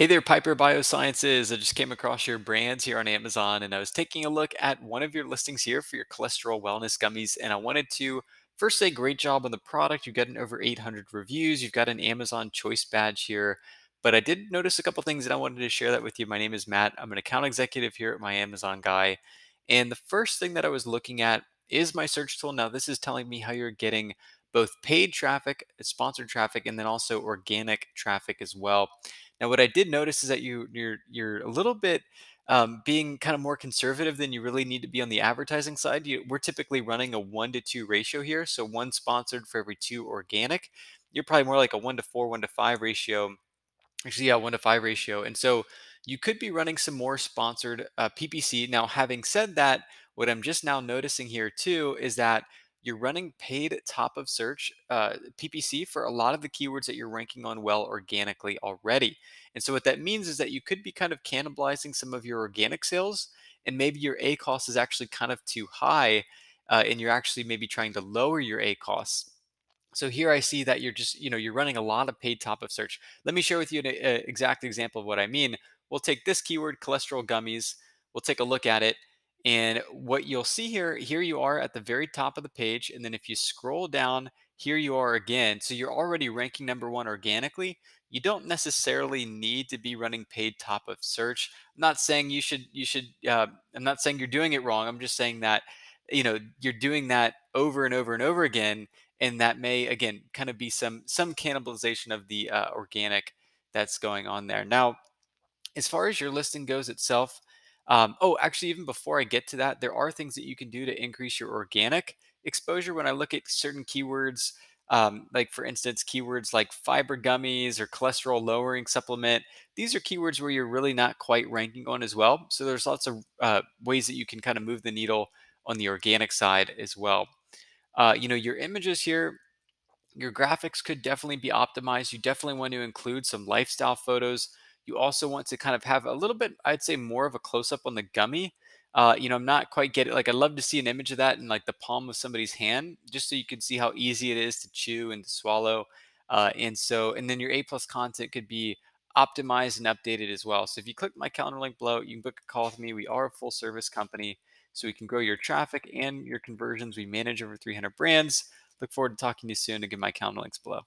Hey there, Piper Biosciences. I just came across your brands here on Amazon, and I was taking a look at one of your listings here for your cholesterol wellness gummies, and I wanted to first say great job on the product. You've gotten over 800 reviews. You've got an Amazon Choice badge here, but I did notice a couple things, and I wanted to share that with you. My name is Matt. I'm an account executive here at My Amazon Guy, and the first thing that I was looking at is my search tool. Now, this is telling me how you're getting both paid traffic, sponsored traffic, and then also organic traffic as well. Now, what I did notice is that you're a little bit being kind of more conservative than you really need to be on the advertising side. We're typically running a 1-to-2 ratio here, so 1 sponsored for every 2 organic. You're probably more like a 1-to-4, 1-to-5 ratio. Actually, yeah, 1-to-5 ratio. And so you could be running some more sponsored PPC. Now, having said that, what I'm just now noticing here too is that you're running paid top of search PPC for a lot of the keywords that you're ranking on well organically already. And so what that means is that you could be kind of cannibalizing some of your organic sales, and maybe your A cost is actually kind of too high, and you're actually maybe trying to lower your A costs. So here I see that you're just, you're running a lot of paid top of search. Let me share with you an exact example of what I mean. We'll take this keyword, cholesterol gummies. We'll take a look at it. And what you'll see here, here you are at the very top of the page. And then if you scroll down, here you are again. So you're already ranking #1 organically. You don't necessarily need to be running paid top of search. I'm not saying I'm not saying you're doing it wrong. I'm just saying that, you're doing that over and over and over again. And that may, again, kind of be some cannibalization of the organic that's going on there. Now, as far as your listing goes itself, oh, actually, even before I get to that, there are things that you can do to increase your organic exposure. When I look at certain keywords, like for instance, keywords like fiber gummies or cholesterol lowering supplement, these are keywords where you're really not quite ranking on as well. So there's lots of ways that you can kind of move the needle on the organic side as well. Your images here, your graphics could definitely be optimized. You definitely want to include some lifestyle photos. You also want to kind of have a little bit, I'd say, more of a close-up on the gummy. I'm not quite getting, like, I'd love to see an image of that in like the palm of somebody's hand, just so you can see how easy it is to chew and to swallow. And then your A+ content could be optimized and updated as well. So if you click my calendar link below, you can book a call with me. We are a full service company, so we can grow your traffic and your conversions. We manage over 300 brands. Look forward to talking to you soon. Again, my calendar links below.